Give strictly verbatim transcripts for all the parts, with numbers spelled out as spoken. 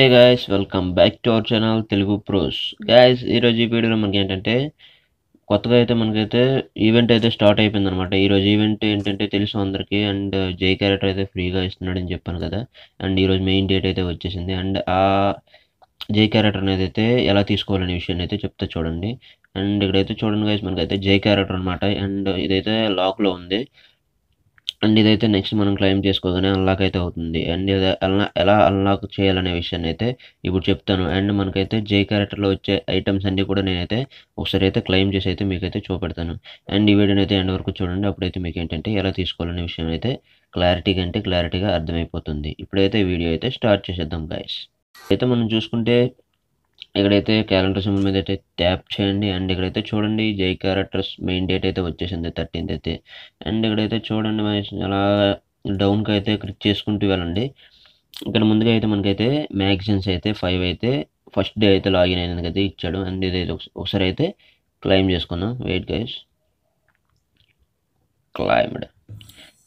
Hey guys, welcome back to our channel Telugu Pros. Guys, ee roju video lo manaki entante kottaga aithe manaki aithe event aithe start ayipindi anamata. Ee roju event entante telusu andariki and J character aithe free ga istunadu ani cheppanu kada, and ee roju main date aithe vachesindi and aa J character ne aithe ela teesukovalane vishayam aithe chepta chudandi. And ikkada aithe chudandi guys, manaki aithe J character anamata, and idaithe lock lo undi. And this is next man claim chase code and unlock it out in the end of the unlock chair and evasion at a you would chip down and mankate J character loach items and you could anate Oxerate claim chase at the make at the chopperton and dividend at the end or children update to make intent yellow this colon evasion at a clarity and a clarity at the mapotundi. You play the video at a start chase at them guys. At the man juice could day calendar symbol with a tap change and degrade the children the J characters main date at the watches and the thirteenth at the and degrade the children down kaithe chase kunti valandi. Gamunday the mankate, magazines at the five at the first day at the login and the each other and the Oxerate climb just gonna wait guys climbed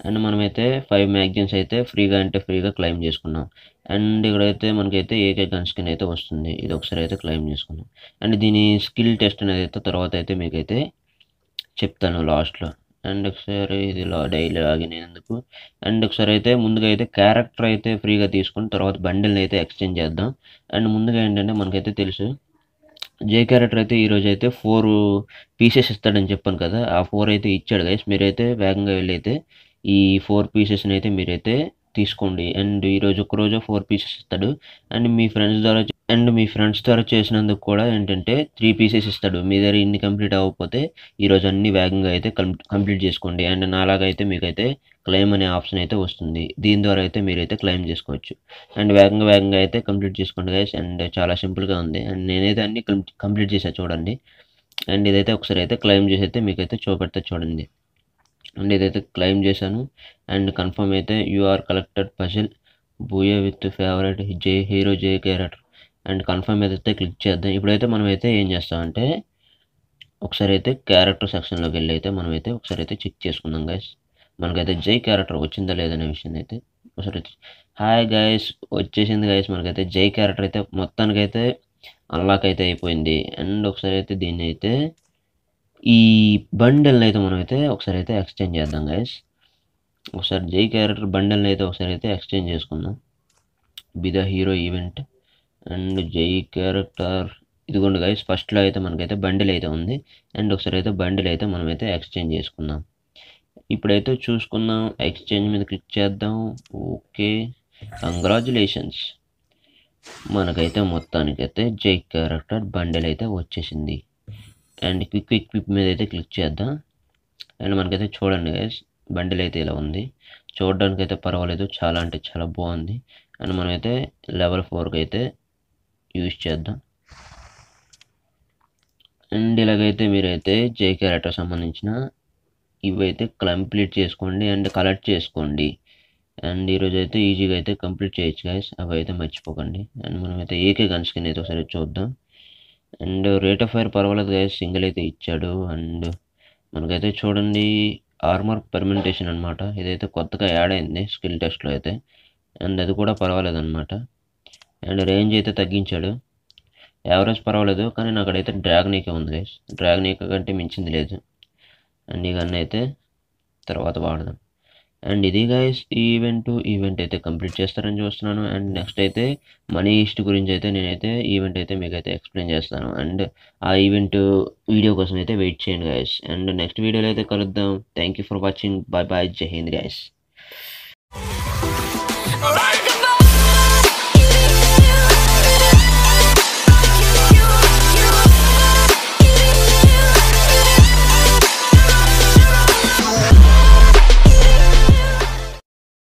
and manate five magazines at the free and free climb just gonna. And degrade man get the A gun skin at the Ostundi, Doxerate climb Niscona. And the skill test and the Tarota make it a chiptano last law. And Doxerate the law daily again in the pool. And Doxerate Mundagate character at the Frigatiscon, Tarot bundle at the exchange at them. And Mundaga and then man get the Tilsu J character at the Erojate four pieces in Japan Kaza, a four at each other guys, Mirate, Vanga E four pieces in Mirate. Tiscondi and Rojo Croja four pieces study and me friends Dora and me friends Dora Chasen and the Koda and three pieces study. Mither in the complete Apote, Erosani wagon gaite complete Jescondi and an ala gaite migate, claim an option at the Ostundi. The Indorate Mirate claim Jescoch and wagon wagon gaite complete Jescondis and Chala simple Gandhi and Nenathan complete Jesachorandi and the Oxerate claim Jesate Mikate Chopata Chodandi. And the claim Jason and confirm it. You are collected puzzle Booya with the favorite J hero J character and confirm it. The click chat then you play the manwete in just ante Oxerate character section local later manwete Oxerate chick chess guys. Mangate J character watching the leather nation at it. Hi guys, watching the guys Mangate J character at the Motan Gate unlock at the Poindi and Oxerate Dinate. E bundle later manate, Oxerate exchange at them guys. Oxer J character bundle later Oxerate exchanges kuna be the hero event and J character it going guys first later man get a bundle later on the and Oxerate bundle later manate exchanges kuna. I play to choose kuna exchange with click chat down. Okay, congratulations Manakata Motanikate J character bundle later watches in the and quick quick quick me click chedda and man get a chodandi guys bundle at the lawundi chodan get a parvaledu chala and chala bondi and manate level four get a use chedda and delegate mirate J character summonchna evate complete chase condi and color chase condi and erojate easy get a complete chase guys away the match pokandi and manate eke gun skin it was a chodda. And rate of fire parvala guys single at each shadow and Mangate Chodan the armor permutation and mata. It is the Kotaka Yada in the skill test loete and the Koda Parvala than mata. And range at the Tagin shadow. Average Parvalado can inaugurate the Dragnica on this. Dragnica can mention the legend and Iganate Tarvatavada. And this guys event to event at the complete chest and Jostano and next day the money is to go in Jathan and event at the make at the explain Jastano and I event to video goes with the weight chain guys and the next video let the color down. Thank you for watching. Bye bye. Jai Hind guys.